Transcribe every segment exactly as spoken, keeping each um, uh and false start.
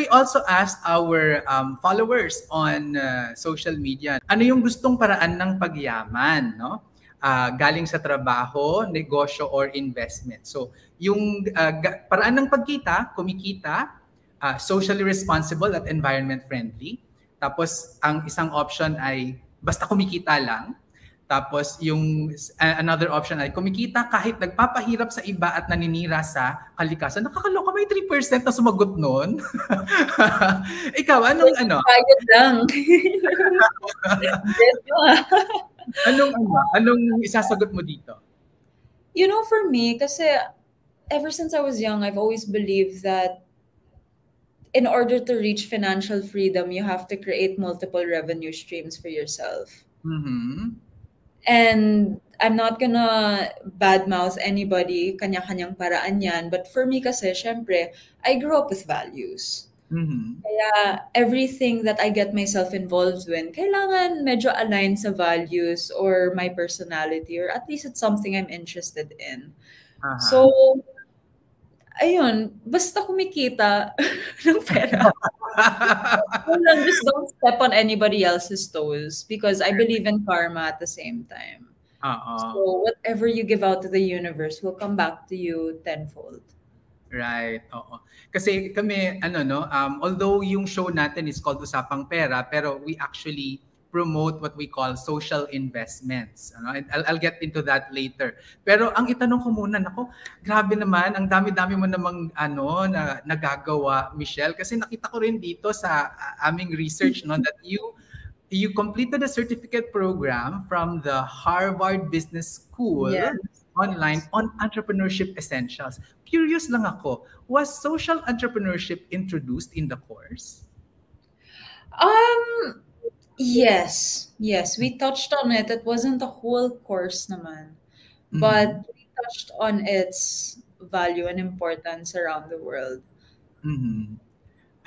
we also asked our um, followers on uh, social media, ano yung gustong paraan ng pagyaman, no? Uh, galing sa trabaho, negosyo, or investment. So, yung uh, paraan ng pagkita, kumikita, uh, socially responsible at environment friendly. Tapos, ang isang option ay basta kumikita lang. Tapos, yung uh, another option ay kumikita kahit nagpapahirap sa iba at naninira sa kalikasan. Nakakaloka, may three percent na sumagot noon. Ikaw, anong ano? Pagod lang. Anong, anong isasagot mo dito? You know, for me, kasi ever since I was young, I've always believed that in order to reach financial freedom, you have to create multiple revenue streams for yourself. Mm-hmm. And I'm not gonna badmouth anybody, kanya-kanyang paraan yan. But for me kasi, syempre, I grew up with values. Mm-hmm. Kaya everything that I get myself involved in, kailangan medyo align sa values or my personality, or at least it's something I'm interested in. Uh-huh. So, ayun, basta kumikita ng pera. Just don't step on anybody else's toes, because I believe in karma at the same time. Uh-huh. So whatever you give out to the universe will come back to you tenfold. Right, oo. Kasi kami, ano no, um, although yung show natin is called Usapang Pera, pero we actually promote what we call social investments. Ano? I'll, I'll get into that later. Pero ang itanong ko muna, nako, grabe naman, ang dami-dami mo namang ano, na, nagagawa, Michelle. Kasi nakita ko rin dito sa uh, aming research no, that you, you completed a certificate program from the Harvard Business School. Yes. Online on entrepreneurship essentials. Curious lang ako, was social entrepreneurship introduced in the course? Um, yes, yes, we touched on it. It wasn't the whole course naman, mm-hmm. but we touched on its value and importance around the world. Mm-hmm.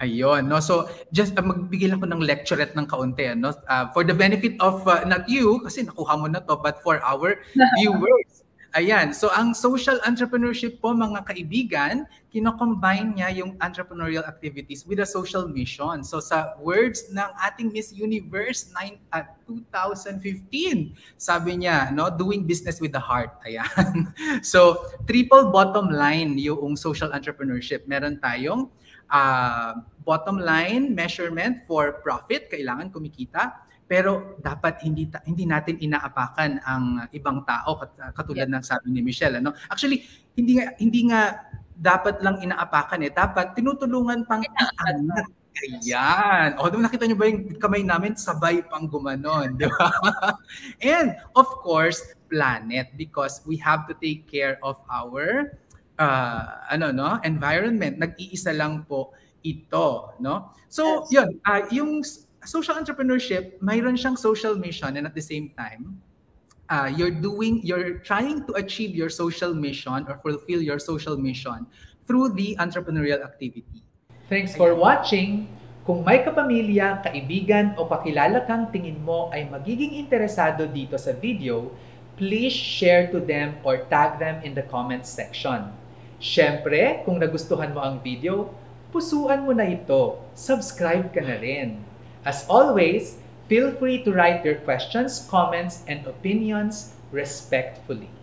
Ayun, no? So, just uh, magbigil ako ng lecturette ng kaunti, no? Uh, for the benefit of, uh, not you, kasi nakuha mo na to, but for our viewers. Ayan, so ang social entrepreneurship po mga kaibigan, kinocombine niya yung entrepreneurial activities with a social mission. So sa words ng ating Miss Universe nine, uh, twenty fifteen, sabi niya, no, doing business with the heart. Ayan. So triple bottom line yung social entrepreneurship. Meron tayong uh, bottom line measurement for profit, kailangan kumikita. Pero dapat hindi hindi natin inaapakan ang ibang tao, katulad ng sabi ni Michelle, ano? Actually, hindi nga hindi nga dapat lang inaapakan, eh dapat tinutulungan pang anak. Ayan. O, nakita niyo ba yung kamay namin? Sabay pang gumanon, di ba? And of course, planet, because we have to take care of our uh, ano no, environment. Nag-iisa lang po ito, no? So, yun, uh, yung social entrepreneurship, mayroon siyang social mission, and at the same time, uh, you're doing, you're trying to achieve your social mission or fulfill your social mission through the entrepreneurial activity. Thanks for watching! Kung may kapamilya, kaibigan, o kakilala kang tingin mo ay magiging interesado dito sa video, please share to them or tag them in the comments section. Siyempre, kung nagustuhan mo ang video, pusuan mo na ito. Subscribe ka na rin. As always, feel free to write your questions, comments, and opinions respectfully.